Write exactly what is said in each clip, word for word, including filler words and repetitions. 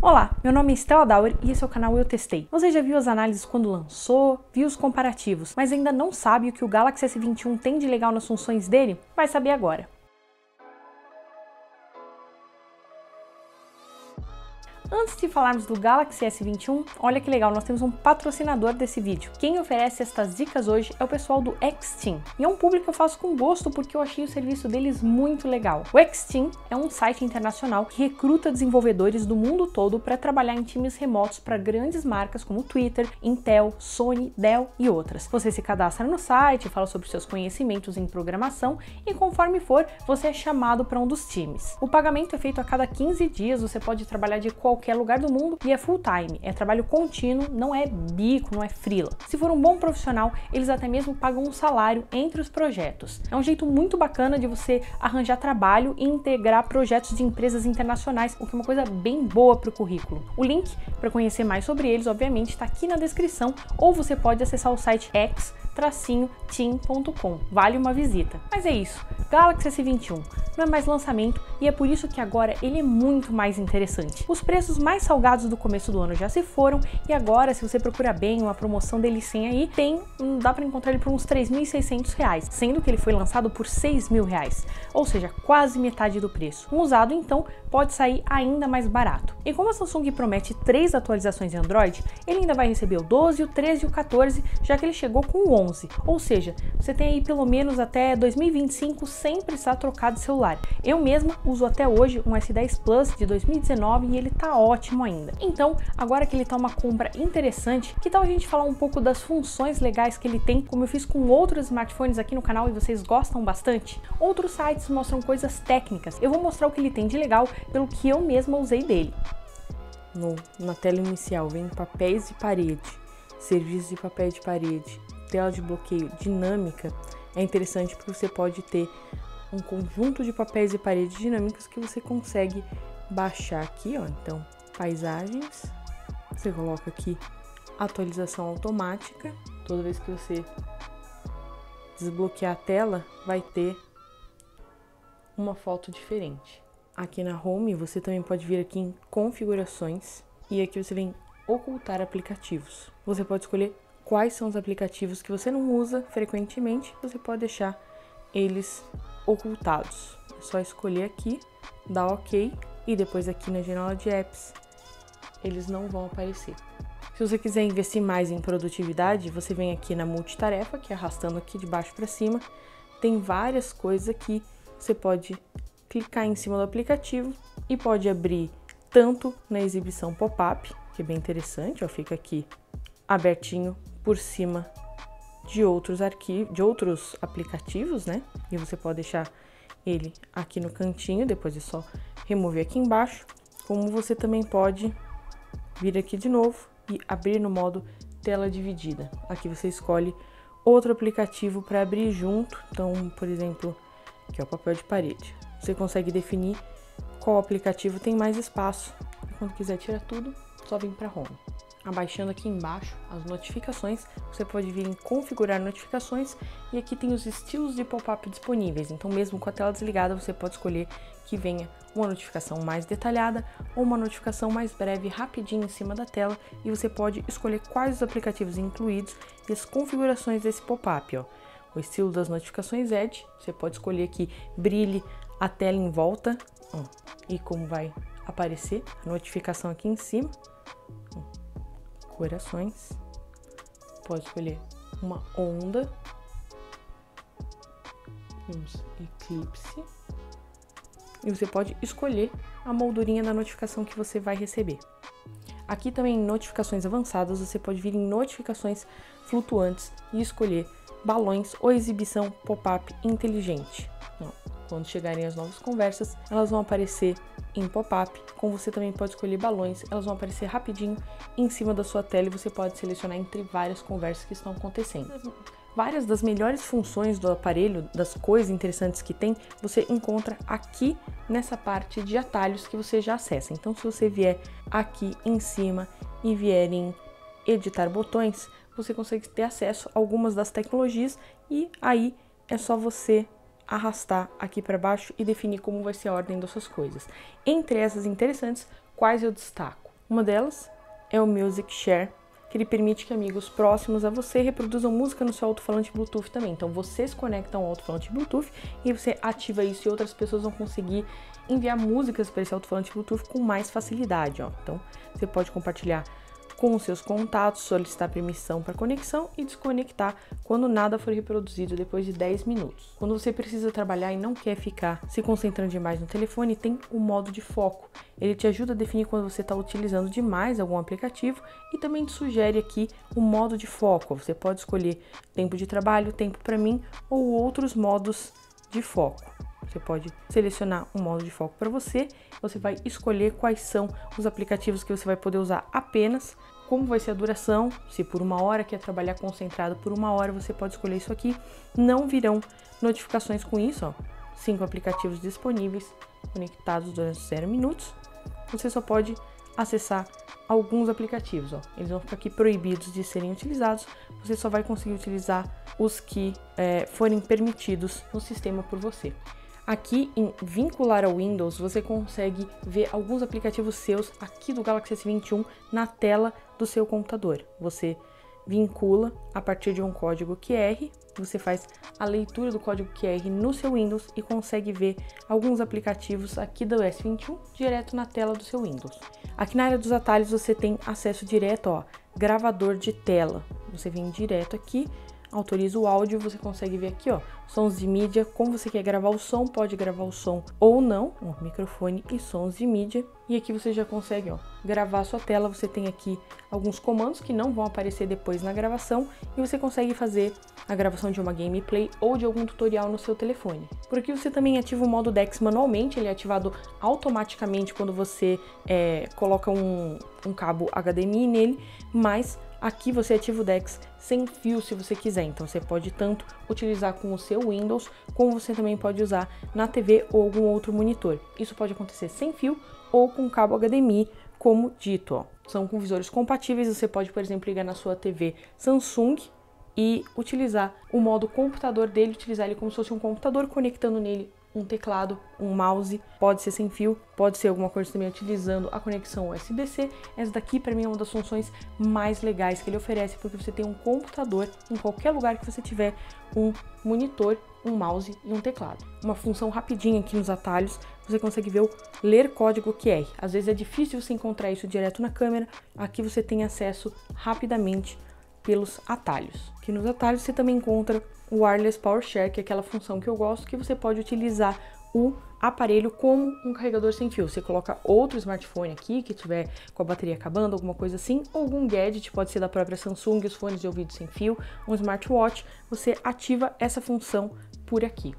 Olá, meu nome é Stella Dauer e esse é o canal Eu Testei. Você já viu as análises quando lançou, viu os comparativos, mas ainda não sabe o que o Galaxy S vinte e um tem de legal nas funções dele? Vai saber agora. Antes de falarmos do Galaxy S vinte e um, olha que legal, nós temos um patrocinador desse vídeo. Quem oferece estas dicas hoje é o pessoal do X-Team. E é um público que eu faço com gosto porque eu achei o serviço deles muito legal. O X-Team é um site internacional que recruta desenvolvedores do mundo todo para trabalhar em times remotos para grandes marcas como Twitter, Intel, Sony, Dell e outras. Você se cadastra no site, fala sobre seus conhecimentos em programação e conforme for, você é chamado para um dos times. O pagamento é feito a cada quinze dias, você pode trabalhar de qualquer qualquer lugar do mundo e é full time, é trabalho contínuo, não é bico, não é freela. Se for um bom profissional, eles até mesmo pagam um salário entre os projetos. É um jeito muito bacana de você arranjar trabalho e integrar projetos de empresas internacionais, o que é uma coisa bem boa para o currículo. O link para conhecer mais sobre eles, obviamente, está aqui na descrição, ou você pode acessar o site x team ponto com. Vale uma visita. Mas é isso, Galaxy S vinte e um não é mais lançamento e é por isso que agora ele é muito mais interessante. Os preços mais salgados do começo do ano já se foram e agora, se você procurar bem uma promoção dele sem aí, tem, dá para encontrar ele por uns três mil e seiscentos reais, sendo que ele foi lançado por seis mil reais, ou seja, quase metade do preço. Um usado, então, pode sair ainda mais barato. E como a Samsung promete três atualizações de Android, ele ainda vai receber o doze, o treze e o catorze, já que ele chegou com o onze. Ou seja, você tem aí pelo menos até dois mil e vinte e cinco sem precisar trocar de celular. Eu mesma uso até hoje um S dez Plus de dois mil e dezenove e ele tá ótimo ainda. Então, agora que ele tá uma compra interessante, que tal a gente falar um pouco das funções legais que ele tem, como eu fiz com outros smartphones aqui no canal e vocês gostam bastante? Outros sites mostram coisas técnicas. Eu vou mostrar o que ele tem de legal pelo que eu mesma usei dele. No, na tela inicial vem papéis de parede, serviço de papel de parede, tela de bloqueio dinâmica. É interessante porque você pode ter um conjunto de papéis e paredes dinâmicas que você consegue baixar aqui, ó. Então, paisagens, você coloca aqui atualização automática, toda vez que você desbloquear a tela vai ter uma foto diferente. Aqui na home você também pode vir aqui em configurações e aqui você vem ocultar aplicativos. Você pode escolher quais são os aplicativos que você não usa frequentemente, você pode deixar eles ocultados. É só escolher aqui, dar OK e depois aqui na janela de apps, eles não vão aparecer. Se você quiser investir mais em produtividade, você vem aqui na multitarefa, que é arrastando aqui de baixo para cima, tem várias coisas aqui, você pode clicar em cima do aplicativo e pode abrir tanto na exibição pop-up, que é bem interessante, ó, fica aqui abertinho por cima de outros arquivos, de outros aplicativos, né? E você pode deixar ele aqui no cantinho, depois é só remover aqui embaixo. Como você também pode vir aqui de novo e abrir no modo tela dividida. Aqui você escolhe outro aplicativo para abrir junto. Então, por exemplo, aqui é o papel de parede. Você consegue definir qual aplicativo tem mais espaço. E quando quiser tirar tudo, só vem para home. Abaixando aqui embaixo as notificações, você pode vir em configurar notificações e aqui tem os estilos de pop-up disponíveis, então mesmo com a tela desligada você pode escolher que venha uma notificação mais detalhada ou uma notificação mais breve rapidinho em cima da tela e você pode escolher quais os aplicativos incluídos e as configurações desse pop-up, ó. O estilo das notificações Edge, você pode escolher que brilhe a tela em volta, ó, e como vai aparecer a notificação aqui em cima, ó. Corações, pode escolher uma onda, um eclipse e você pode escolher a moldurinha da notificação que você vai receber. Aqui também em notificações avançadas você pode vir em notificações flutuantes e escolher balões ou exibição pop-up inteligente. Quando chegarem as novas conversas, elas vão aparecer em pop-up, como você também pode escolher balões, elas vão aparecer rapidinho em cima da sua tela e você pode selecionar entre várias conversas que estão acontecendo. Várias das melhores funções do aparelho, das coisas interessantes que tem, você encontra aqui nessa parte de atalhos que você já acessa. Então, se você vier aqui em cima e vier em editar botões, você consegue ter acesso a algumas das tecnologias e aí é só você arrastar aqui para baixo e definir como vai ser a ordem das suas coisas. Entre essas interessantes, quais eu destaco? Uma delas é o Music Share, que ele permite que amigos próximos a você reproduzam música no seu alto-falante Bluetooth também. Então vocês conectam o alto-falante Bluetooth e você ativa isso e outras pessoas vão conseguir enviar músicas para esse alto-falante Bluetooth com mais facilidade, ó. Então você pode compartilhar com os seus contatos, solicitar permissão para conexão e desconectar quando nada for reproduzido depois de dez minutos. Quando você precisa trabalhar e não quer ficar se concentrando demais no telefone, tem o modo de foco. Ele te ajuda a definir quando você está utilizando demais algum aplicativo e também te sugere aqui o modo de foco. Você pode escolher tempo de trabalho, tempo para mim ou outros modos de foco. Você pode selecionar um modo de foco para você, você vai escolher quais são os aplicativos que você vai poder usar apenas, como vai ser a duração, se por uma hora quer trabalhar concentrado por uma hora, você pode escolher isso aqui. Não virão notificações com isso, ó. Cinco aplicativos disponíveis, conectados durante zero minutos. Você só pode acessar alguns aplicativos, ó. Eles vão ficar aqui proibidos de serem utilizados, você só vai conseguir utilizar os que é, forem permitidos no sistema por você. Aqui em vincular ao Windows, você consegue ver alguns aplicativos seus aqui do Galaxy S vinte e um na tela do seu computador. Você vincula a partir de um código Q R, você faz a leitura do código Q R no seu Windows e consegue ver alguns aplicativos aqui do S vinte e um direto na tela do seu Windows. Aqui na área dos atalhos você tem acesso direto, ó, gravador de tela. Você vem direto aqui, autoriza o áudio, você consegue ver aqui, ó, sons de mídia, como você quer gravar o som, pode gravar o som ou não, ó, microfone e sons de mídia. E aqui você já consegue, ó, gravar a sua tela, você tem aqui alguns comandos que não vão aparecer depois na gravação e você consegue fazer a gravação de uma gameplay ou de algum tutorial no seu telefone. Por aqui você também ativa o modo DeX manualmente, ele é ativado automaticamente quando você é, coloca um, um cabo H D M I nele, mas aqui você ativa o DeX sem fio se você quiser, então você pode tanto utilizar com o seu Windows, como você também pode usar na T V ou algum outro monitor. Isso pode acontecer sem fio ou com cabo H D M I, como dito, ó. São com visores compatíveis, você pode, por exemplo, ligar na sua T V Samsung e utilizar o modo computador dele, utilizar ele como se fosse um computador, conectando nele um teclado, um mouse, pode ser sem fio, pode ser alguma coisa também utilizando a conexão U S B C. Essa daqui para mim é uma das funções mais legais que ele oferece, porque você tem um computador em qualquer lugar que você tiver um monitor, um mouse e um teclado. Uma função rapidinha aqui nos atalhos, você consegue ver o ler código Q R. Às vezes é difícil você encontrar isso direto na câmera, aqui você tem acesso rapidamente pelos atalhos. Aqui nos atalhos você também encontra o Wireless PowerShare, que é aquela função que eu gosto, que você pode utilizar o aparelho como um carregador sem fio. Você coloca outro smartphone aqui, que tiver com a bateria acabando, alguma coisa assim, ou algum gadget, pode ser da própria Samsung, os fones de ouvido sem fio, um smartwatch, você ativa essa função por aqui.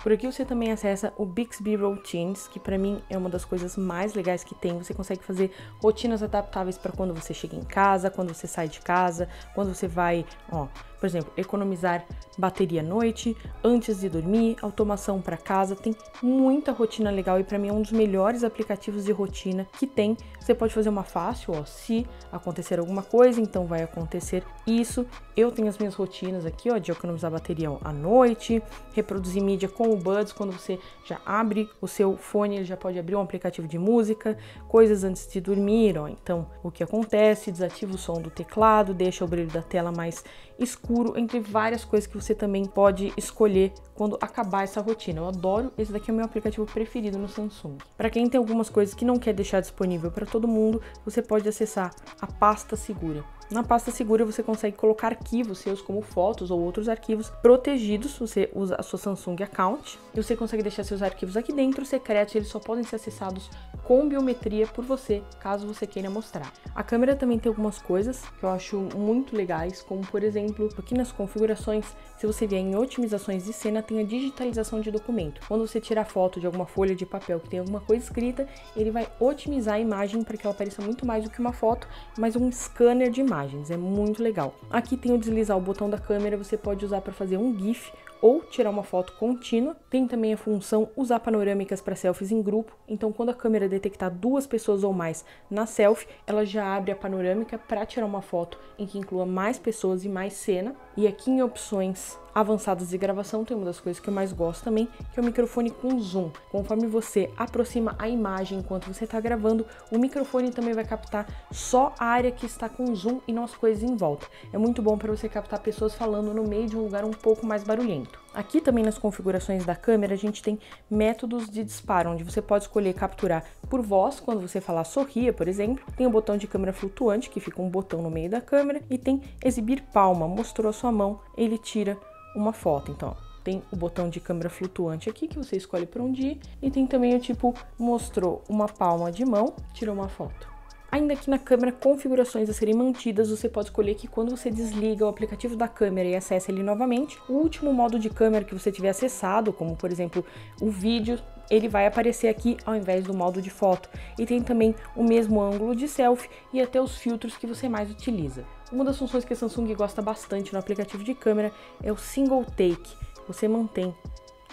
Por aqui você também acessa o Bixby Routines, que para mim é uma das coisas mais legais que tem. Você consegue fazer rotinas adaptáveis para quando você chega em casa, quando você sai de casa, quando você vai, ó, por exemplo, economizar bateria à noite, antes de dormir, automação para casa. Tem muita rotina legal e para mim é um dos melhores aplicativos de rotina que tem. Você pode fazer uma fácil, ó, se acontecer alguma coisa, então vai acontecer isso. Eu tenho as minhas rotinas aqui, ó, de economizar bateria à noite, reproduzir mídia com o Buds. Quando você já abre o seu fone, ele já pode abrir um aplicativo de música, coisas antes de dormir, ó. Então, o que acontece? Desativa o som do teclado, deixa o brilho da tela mais escuro, entre várias coisas que você também pode escolher quando acabar essa rotina. Eu adoro, esse daqui é o meu aplicativo preferido no Samsung. Para quem tem algumas coisas que não quer deixar disponível para todo mundo, você pode acessar a pasta segura. Na pasta segura você consegue colocar arquivos seus como fotos ou outros arquivos protegidos, você usa a sua Samsung Account e você consegue deixar seus arquivos aqui dentro, secretos, eles só podem ser acessados com biometria por você, caso você queira mostrar. A câmera também tem algumas coisas que eu acho muito legais, como por exemplo, aqui nas configurações, se você vier em otimizações de cena, tem a digitalização de documento. Quando você tirar foto de alguma folha de papel que tem alguma coisa escrita, ele vai otimizar a imagem para que ela apareça muito mais do que uma foto, mas um scanner de imagem. É muito legal. Aqui tem o deslizar o botão da câmera, você pode usar para fazer um GIF ou tirar uma foto contínua. Tem também a função usar panorâmicas para selfies em grupo. Então, quando a câmera detectar duas pessoas ou mais na selfie, ela já abre a panorâmica para tirar uma foto em que inclua mais pessoas e mais cena. E aqui em opções avançadas de gravação, tem uma das coisas que eu mais gosto também, que é o microfone com zoom. Conforme você aproxima a imagem enquanto você está gravando, o microfone também vai captar só a área que está com zoom e não as coisas em volta. É muito bom para você captar pessoas falando no meio de um lugar um pouco mais barulhento. Aqui também nas configurações da câmera a gente tem métodos de disparo, onde você pode escolher capturar por voz, quando você falar sorria, por exemplo. Tem o botão de câmera flutuante, que fica um botão no meio da câmera, e tem exibir palma, mostrou a sua mão, ele tira uma foto. Então tem o botão de câmera flutuante aqui, que você escolhe por onde ir, e tem também o tipo mostrou uma palma de mão, tirou uma foto. Ainda aqui na câmera, configurações a serem mantidas, você pode escolher que quando você desliga o aplicativo da câmera e acessa ele novamente, o último modo de câmera que você tiver acessado, como por exemplo o vídeo, ele vai aparecer aqui ao invés do modo de foto. E tem também o mesmo ângulo de selfie e até os filtros que você mais utiliza. Uma das funções que a Samsung gosta bastante no aplicativo de câmera é o single take. Você mantém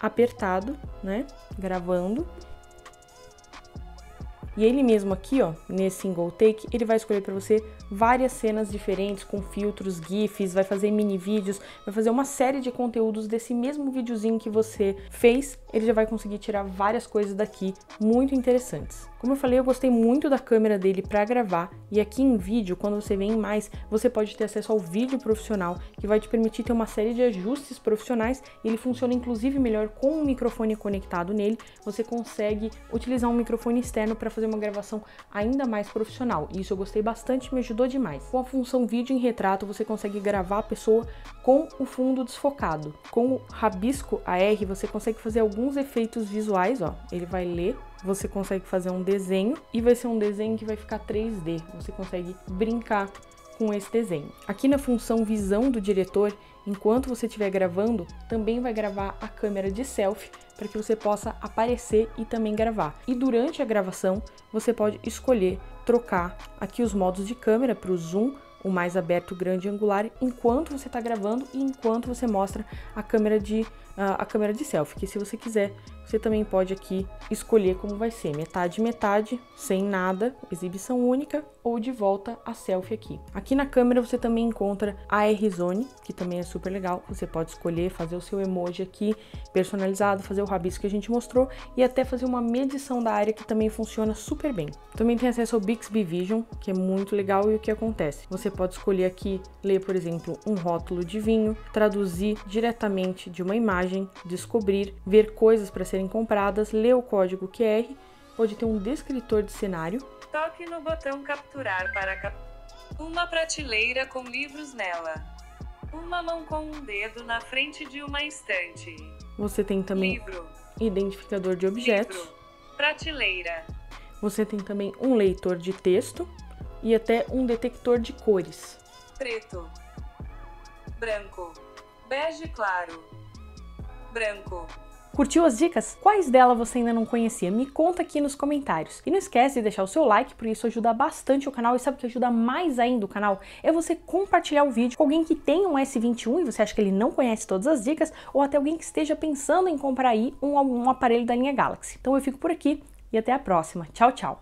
apertado, né, gravando. E ele mesmo aqui, ó, nesse single take, ele vai escolher para você várias cenas diferentes, com filtros, gifs, vai fazer mini vídeos, vai fazer uma série de conteúdos desse mesmo videozinho que você fez. Ele já vai conseguir tirar várias coisas daqui muito interessantes. Como eu falei, eu gostei muito da câmera dele para gravar, e aqui em vídeo, quando você vem em mais, você pode ter acesso ao vídeo profissional, que vai te permitir ter uma série de ajustes profissionais. Ele funciona inclusive melhor com um microfone conectado nele, você consegue utilizar um microfone externo para fazer uma gravação ainda mais profissional. Isso eu gostei bastante, me ajudou demais. Com a função vídeo em retrato, você consegue gravar a pessoa com o fundo desfocado. Com o rabisco A R, você consegue fazer alguns efeitos visuais, ó, ele vai ler. Você consegue fazer um desenho, e vai ser um desenho que vai ficar três D, você consegue brincar com esse desenho. Aqui na função visão do diretor, enquanto você estiver gravando, também vai gravar a câmera de selfie, para que você possa aparecer e também gravar. E durante a gravação, você pode escolher trocar aqui os modos de câmera para o zoom, o mais aberto, grande e angular, enquanto você está gravando e enquanto você mostra a câmera de, uh, a câmera de selfie, que se você quiser, você também pode aqui escolher como vai ser, metade, metade, sem nada, exibição única, ou de volta a selfie aqui. Aqui na câmera você também encontra a A R Zone, que também é super legal, você pode escolher fazer o seu emoji aqui personalizado, fazer o rabisco que a gente mostrou, e até fazer uma medição da área, que também funciona super bem. Também tem acesso ao Bixby Vision, que é muito legal, e o que acontece? Você pode escolher aqui, ler, por exemplo, um rótulo de vinho, traduzir diretamente de uma imagem, descobrir, ver coisas para serem compradas, ler o código Q R, pode ter um descritor de cenário. Toque no botão capturar para capturar uma prateleira com livros nela. Uma mão com um dedo na frente de uma estante. Você tem também livro, identificador de objetos, livro, prateleira. Você tem também um leitor de texto e até um detector de cores. Preto, branco, bege claro, branco. Curtiu as dicas? Quais delas você ainda não conhecia? Me conta aqui nos comentários. E não esquece de deixar o seu like, porque isso ajuda bastante o canal. E sabe o que ajuda mais ainda o canal? É você compartilhar o vídeo com alguém que tem um S vinte e um e você acha que ele não conhece todas as dicas, ou até alguém que esteja pensando em comprar aí um, um aparelho da linha Galaxy. Então eu fico por aqui e até a próxima. Tchau, tchau!